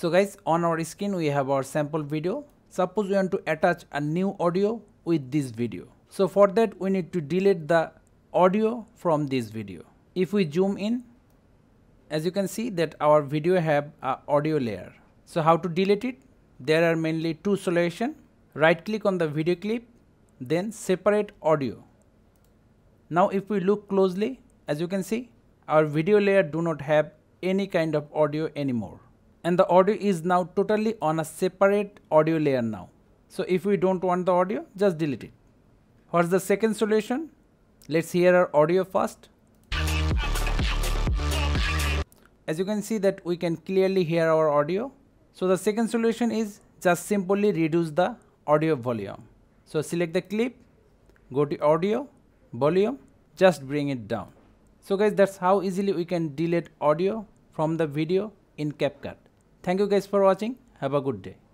So guys, on our screen we have our sample video. Suppose we want to attach a new audio with this video. So for that we need to delete the audio from this video. If we zoom in, as you can see that our video have an audio layer. So how to delete it? There are mainly two solutions. Right click on the video clip, then separate audio. Now if we look closely, as you can see, our video layer do not have any kind of audio anymore. And the audio is now totally on a separate audio layer now. So if we don't want the audio, just delete it. What's the second solution? Let's hear our audio first. As you can see that we can clearly hear our audio. So the second solution is just simply reduce the audio volume. So select the clip, go to audio, volume, just bring it down. So guys, that's how easily we can delete audio from the video in CapCut. Thank you guys for watching. Have a good day.